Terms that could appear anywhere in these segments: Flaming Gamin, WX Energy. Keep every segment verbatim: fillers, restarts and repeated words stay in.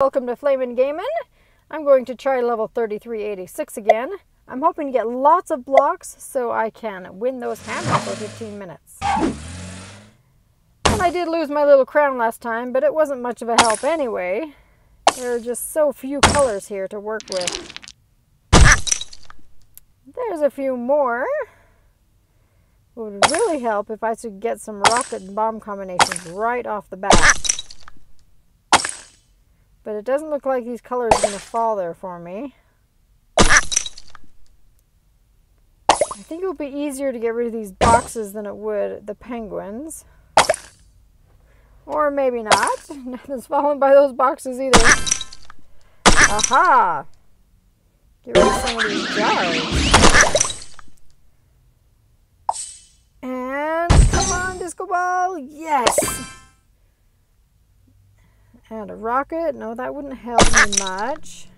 Welcome to Flaming Gamin. I'm going to try level thirty-three eighty-six again. I'm hoping to get lots of blocks so I can win those hammers for fifteen minutes. And I did lose my little crown last time, but it wasn't much of a help anyway. There are just so few colors here to work with. There's a few more. It would really help if I could get some rocket and bomb combinations right off the bat. But it doesn't look like these colors are going to fall there for me. I think it would be easier to get rid of these boxes than it would the penguins. Or maybe not. Nothing's fallen by those boxes either. Aha! Get rid of some of these jars. And come on, disco ball! Yes! And a rocket. No, that wouldn't help me much.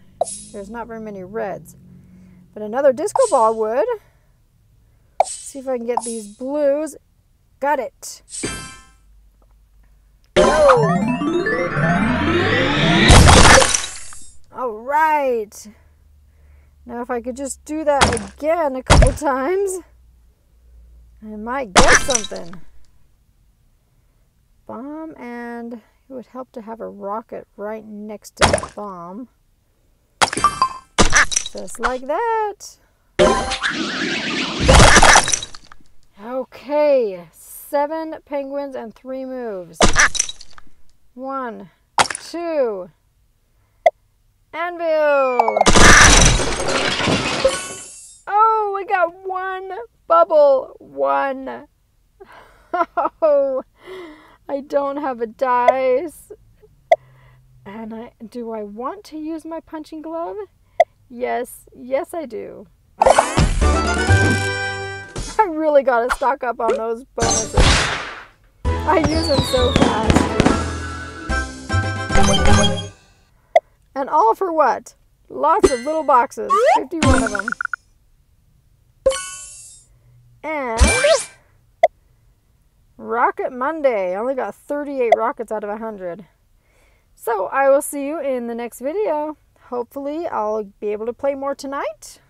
There's not very many reds. But another disco ball would. Let's see if I can get these blues. Got it. Oh. All right. Now if I could just do that again a couple times, I might get something. Bomb and... it would help to have a rocket right next to the bomb. Just like that. Okay, seven penguins and three moves. One, two, anvil. Oh, we got one bubble. One. Oh. I don't have a dice, and I do I want to use my punching glove? Yes, yes I do. I really gotta stock up on those bonuses. I use them so fast. And all for what? Lots of little boxes, fifty-one of them. And... Rocket Monday. I only got thirty-eight rockets out of one hundred. So I will see you in the next video. Hopefully I'll be able to play more tonight.